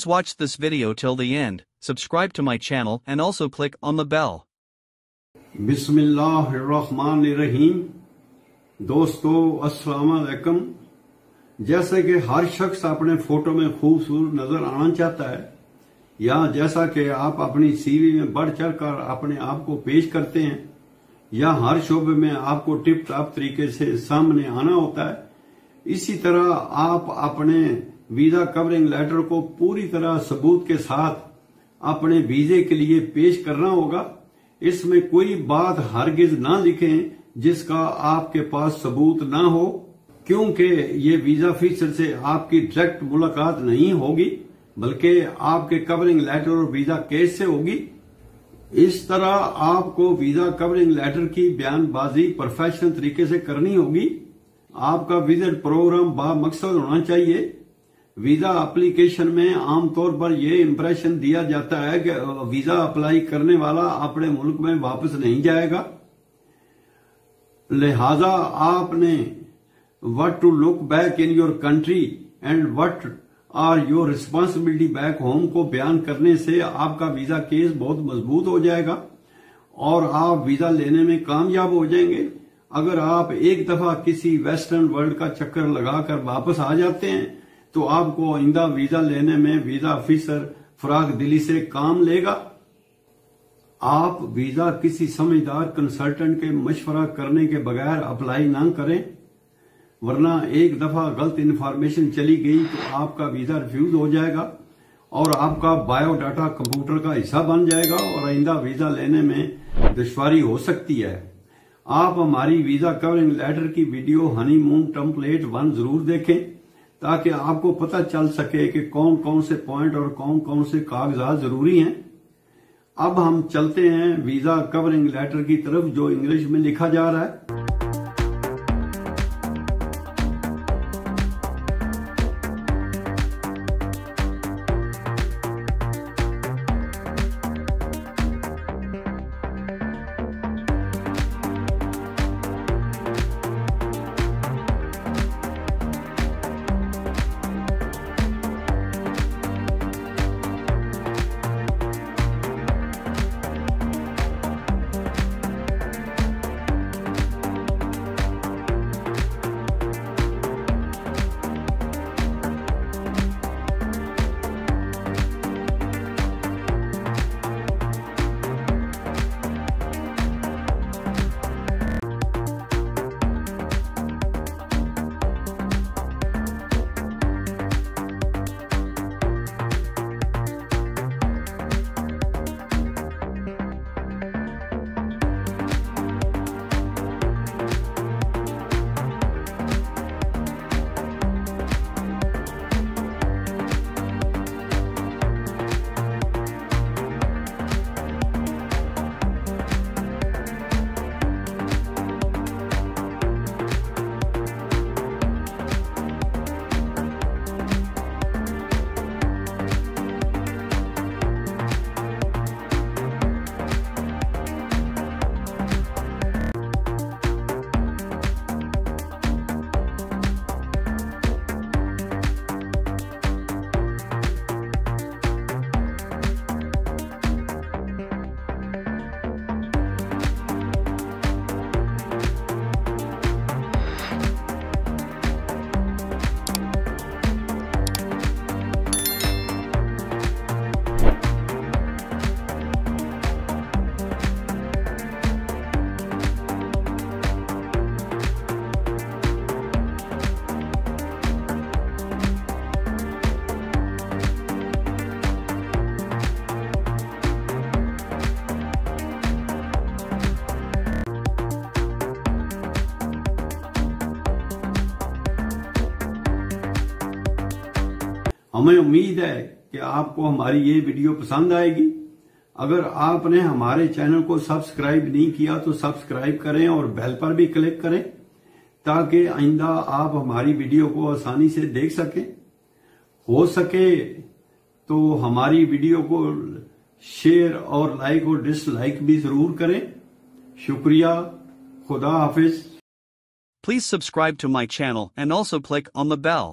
Please watch this video till the end, subscribe to my channel and also click on the bell. बिस्मिल्लाहिर्रहमानिर्रहीम। दोस्तों अस्सलाम वालेकुम। जैसे कि हर शख्स अपने फोटो में खूबसूरत नजर आना चाहता है या जैसा कि आप अपनी सीवी में बढ़ चढ़ कर अपने आप को पेश करते हैं या हर शोबे में आपको टिप टॉप तरीके से सामने आना होता है, इसी तरह आप अपने वीजा कवरिंग लेटर को पूरी तरह सबूत के साथ अपने वीजे के लिए पेश करना होगा। इसमें कोई बात हरगिज ना लिखें जिसका आपके पास सबूत ना हो, क्योंकि ये वीजा फीसर से आपकी डायरेक्ट मुलाकात नहीं होगी बल्कि आपके कवरिंग लेटर और वीजा केस से होगी। इस तरह आपको वीजा कवरिंग लेटर की बयानबाजी प्रोफेशनल तरीके से करनी होगी। आपका विजिट प्रोग्राम बामकसद होना चाहिए। वीजा एप्लीकेशन में आमतौर पर यह इम्प्रेशन दिया जाता है कि वीजा अप्लाई करने वाला अपने मुल्क में वापस नहीं जाएगा, लिहाजा आपने what to look back in your country and what are your responsibility back home को बयान करने से आपका वीजा केस बहुत मजबूत हो जाएगा और आप वीजा लेने में कामयाब हो जाएंगे। अगर आप एक दफा किसी वेस्टर्न वर्ल्ड का चक्कर लगाकर वापस आ जाते हैं तो आपको आइंदा वीजा लेने में वीजा ऑफिसर फराग दिली से काम लेगा। आप वीजा किसी समझदार कंसल्टेंट के मशवरा करने के बगैर अप्लाई ना करें, वरना एक दफा गलत इंफॉर्मेशन चली गई तो आपका वीजा रिफ्यूज हो जाएगा और आपका बायोडाटा कंप्यूटर का हिस्सा बन जाएगा और आइंदा वीजा लेने में दुश्वारी हो सकती है। आप हमारी वीजा कवरिंग लेटर की वीडियो हनीमून टेम्पलेट 1 जरूर देखें ताकि आपको पता चल सके कि कौन कौन से पॉइंट और कौन कौन से कागजात जरूरी हैं। अब हम चलते हैं वीजा कवरिंग लेटर की तरफ जो इंग्लिश में लिखा जा रहा है। हमें उम्मीद है कि आपको हमारी ये वीडियो पसंद आएगी। अगर आपने हमारे चैनल को सब्सक्राइब नहीं किया तो सब्सक्राइब करें और बेल पर भी क्लिक करें ताकि आइंदा आप हमारी वीडियो को आसानी से देख सकें। हो सके तो हमारी वीडियो को शेयर और लाइक और डिसलाइक भी जरूर करें। शुक्रिया। खुदा हाफिज। Please subscribe to my channel and also click on the bell.